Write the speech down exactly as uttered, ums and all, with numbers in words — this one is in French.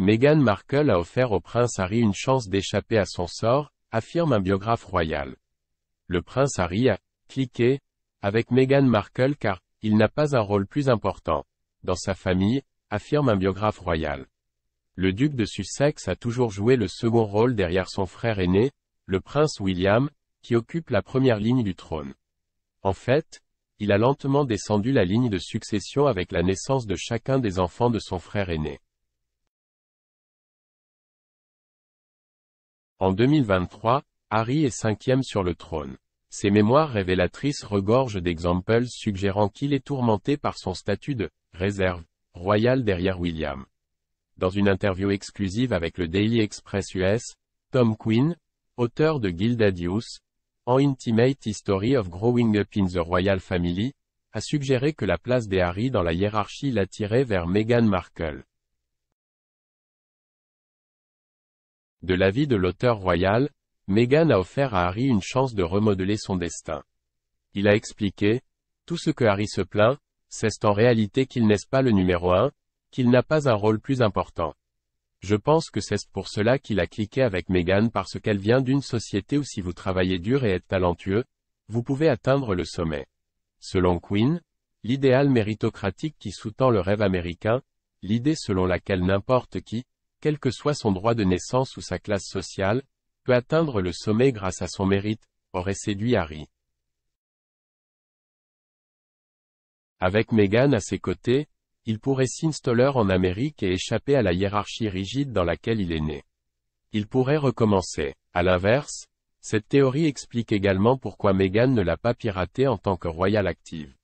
Meghan Markle a offert au prince Harry une chance d'échapper à son sort, affirme un biographe royal. Le prince Harry a « cliqué » avec Meghan Markle car « il n'a pas un rôle plus important » dans sa famille, affirme un biographe royal. Le duc de Sussex a toujours joué le second rôle derrière son frère aîné, le prince William, qui occupe la première ligne du trône. En fait, il a lentement descendu la ligne de succession avec la naissance de chacun des enfants de son frère aîné. En deux mille vingt-trois, Harry est cinquième sur le trône. Ses mémoires révélatrices regorgent d'exemples suggérant qu'il est tourmenté par son statut de « réserve » royale derrière William. Dans une interview exclusive avec le Daily Express U S, Tom Quinn, auteur de Guild Adius, An Intimate History of Growing Up in the Royal Family, a suggéré que la place des Harry dans la hiérarchie l'attirait vers Meghan Markle. De l'avis de l'auteur royal, Meghan a offert à Harry une chance de remodeler son destin. Il a expliqué « Tout ce que Harry se plaint, c'est en réalité qu'il n'est pas le numéro un, qu'il n'a pas un rôle plus important. Je pense que c'est pour cela qu'il a cliqué avec Meghan parce qu'elle vient d'une société où si vous travaillez dur et êtes talentueux, vous pouvez atteindre le sommet. » Selon Quinn, l'idéal méritocratique qui sous-tend le rêve américain, l'idée selon laquelle n'importe qui, quel que soit son droit de naissance ou sa classe sociale, peut atteindre le sommet grâce à son mérite, aurait séduit Harry. Avec Meghan à ses côtés, il pourrait s'installer en Amérique et échapper à la hiérarchie rigide dans laquelle il est né. Il pourrait recommencer. À l'inverse, cette théorie explique également pourquoi Meghan ne l'a pas piratée en tant que royale active.